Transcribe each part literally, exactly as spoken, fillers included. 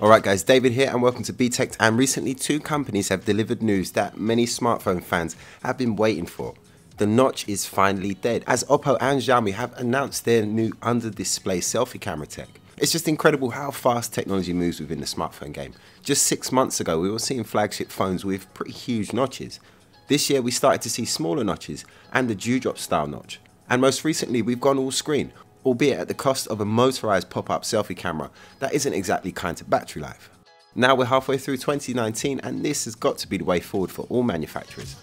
Alright guys, David here and welcome to BTekt, and recently two companies have delivered news that many smartphone fans have been waiting for. The notch is finally dead, as Oppo and Xiaomi have announced their new under-display selfie camera tech. It's just incredible how fast technology moves within the smartphone game. Just six months ago we were seeing flagship phones with pretty huge notches. This year we started to see smaller notches and the dewdrop style notch. And most recently we've gone all screen, albeit at the cost of a motorised pop-up selfie camera that isn't exactly kind to battery life. Now we're halfway through twenty nineteen and this has got to be the way forward for all manufacturers.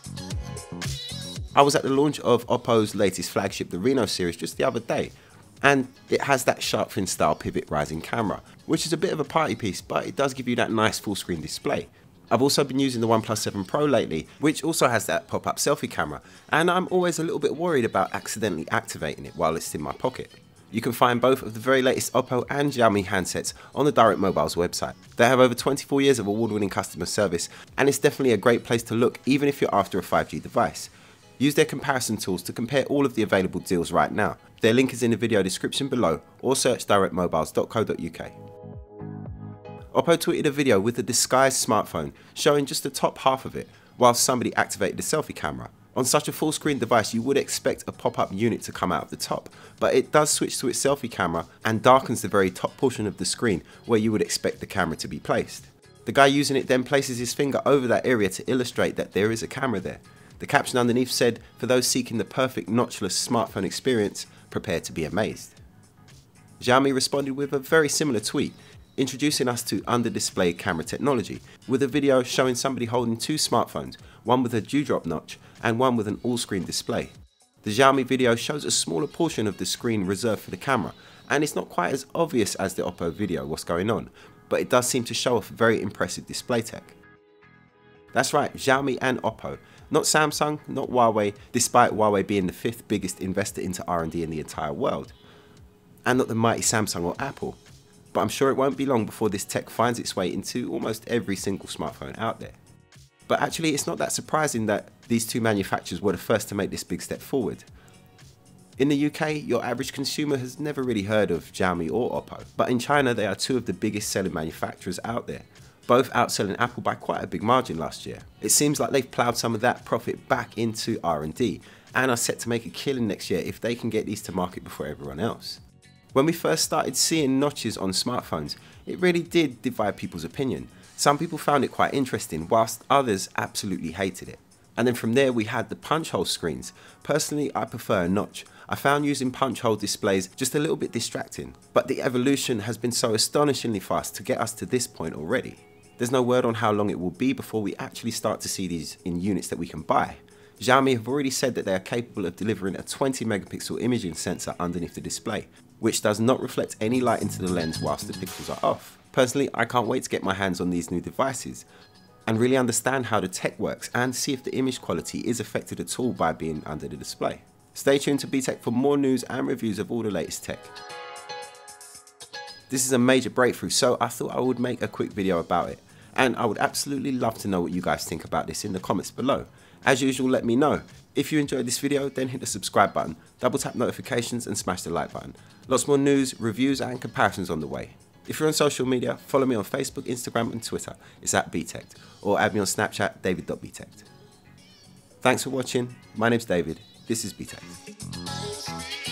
I was at the launch of Oppo's latest flagship, the Reno series, just the other day, and it has that shark fin style pivot rising camera, which is a bit of a party piece, but it does give you that nice full screen display. I've also been using the OnePlus seven Pro lately, which also has that pop-up selfie camera, and I'm always a little bit worried about accidentally activating it while it's in my pocket. You can find both of the very latest Oppo and Xiaomi handsets on the Direct Mobiles website. They have over twenty-four years of award-winning customer service, and it's definitely a great place to look even if you're after a five G device. Use their comparison tools to compare all of the available deals right now. Their link is in the video description below, or search direct mobiles dot co dot U K. Oppo tweeted a video with the disguised smartphone showing just the top half of it whilst somebody activated the selfie camera. On such a full screen device you would expect a pop-up unit to come out of the top, but it does switch to its selfie camera and darkens the very top portion of the screen where you would expect the camera to be placed. The guy using it then places his finger over that area to illustrate that there is a camera there. The caption underneath said, "For those seeking the perfect notchless smartphone experience, prepare to be amazed." Xiaomi responded with a very similar tweet, introducing us to under-display camera technology, with a video showing somebody holding two smartphones, one with a dewdrop notch and one with an all-screen display. The Xiaomi video shows a smaller portion of the screen reserved for the camera, and it's not quite as obvious as the Oppo video what's going on, but it does seem to show off very impressive display tech. That's right, Xiaomi and Oppo, not Samsung, not Huawei, despite Huawei being the fifth biggest investor into R and D in the entire world, and not the mighty Samsung or Apple. But I'm sure it won't be long before this tech finds its way into almost every single smartphone out there. But actually it's not that surprising that these two manufacturers were the first to make this big step forward. In the U K, your average consumer has never really heard of Xiaomi or Oppo, but in China they are two of the biggest selling manufacturers out there, both outselling Apple by quite a big margin last year. It seems like they've ploughed some of that profit back into R and D and are set to make a killing next year if they can get these to market before everyone else. When we first started seeing notches on smartphones, it really did divide people's opinion. Some people found it quite interesting, whilst others absolutely hated it. And then from there we had the punch hole screens. Personally, I prefer a notch. I found using punch hole displays just a little bit distracting, but the evolution has been so astonishingly fast to get us to this point already. There's no word on how long it will be before we actually start to see these in units that we can buy. Xiaomi have already said that they are capable of delivering a twenty megapixel imaging sensor underneath the display, which does not reflect any light into the lens whilst the pixels are off. Personally, I can't wait to get my hands on these new devices and really understand how the tech works and see if the image quality is affected at all by being under the display. Stay tuned to BTekt for more news and reviews of all the latest tech. This is a major breakthrough, so I thought I would make a quick video about it, and I would absolutely love to know what you guys think about this in the comments below. As usual, let me know. If you enjoyed this video, then hit the subscribe button, double tap notifications and smash the like button. Lots more news, reviews and comparisons on the way. If you're on social media, follow me on Facebook, Instagram and Twitter, it's at BTekt, or add me on Snapchat, david dot B Tekt. Thanks for watching, my name's David, this is BTekt.